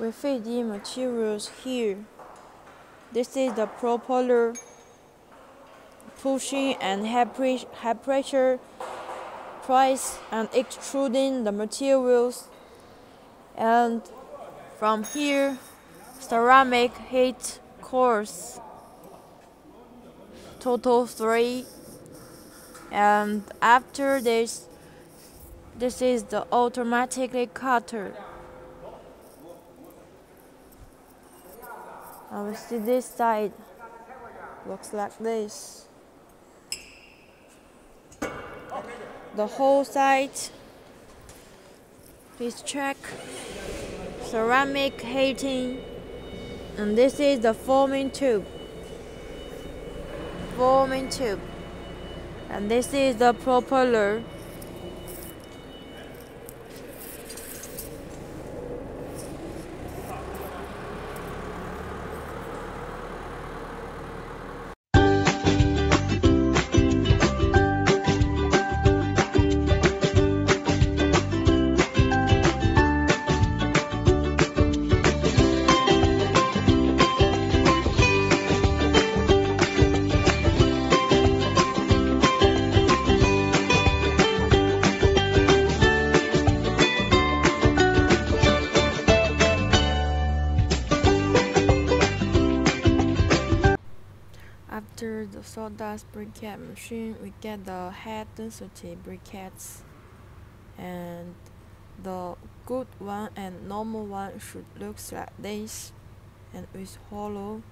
with 3D materials here. This is the propeller pushing and head pressure press and extruding the materials, and from here ceramic heat cores, total 3. And after this, this is the automatically cutter. I will see this side looks like this. The whole side, please check, ceramic heating, and this is the forming tube, and this is the propeller. After the sawdust briquette machine, we get the high density briquettes, and the good one and normal one should look like this, and it's hollow.